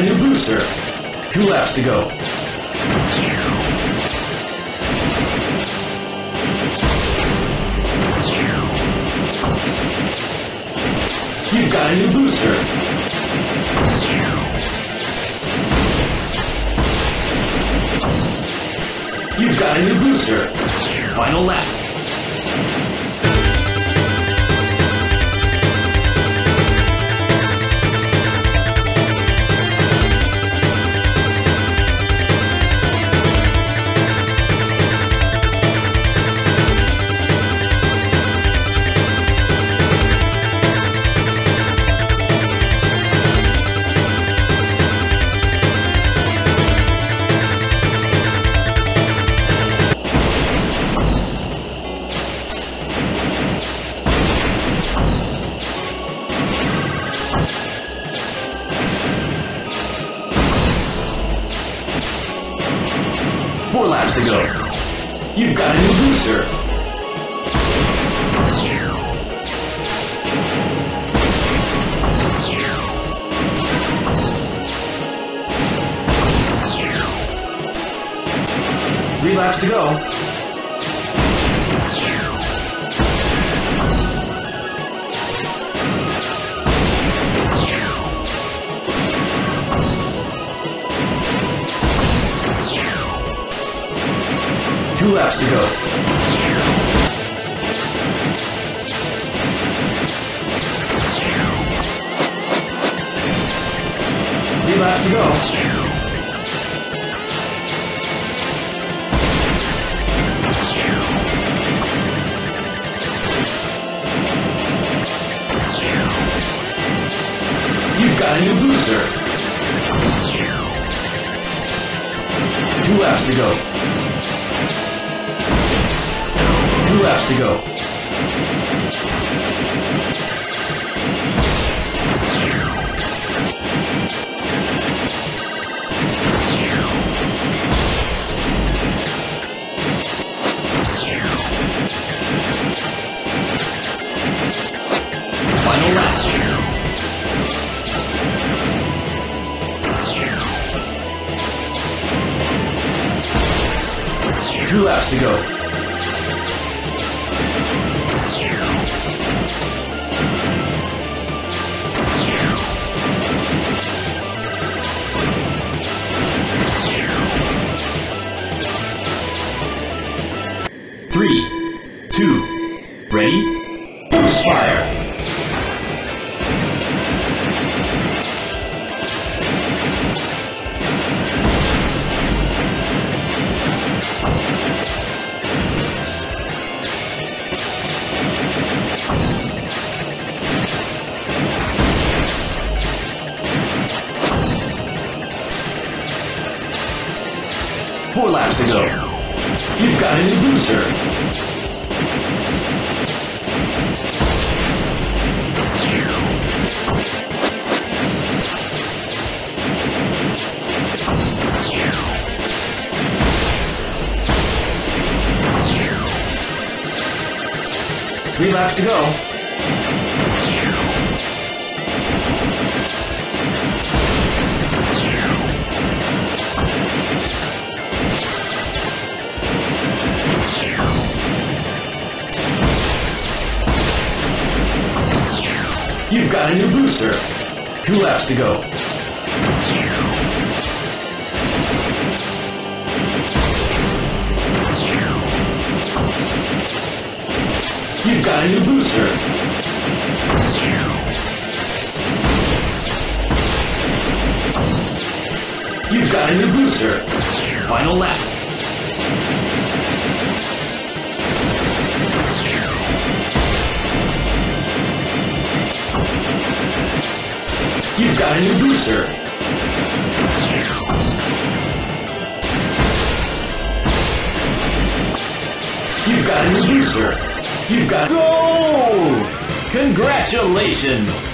a new booster. 2 laps to go. You've got a new booster. You've got a new booster. Final lap. You've got a new booster. Relapse to go. Laps to go. Laps to go. You've got a new booster. 2 laps to go. 2 laps to go. Final lap. Lap. 2 laps to go. To go. You've got a new booster. We have to go. You've got a new booster. 2 laps to go. You've got a new booster. You've got a new booster. Final lap. You've got a new booster. You've got a new booster. You've got... Goal! Congratulations!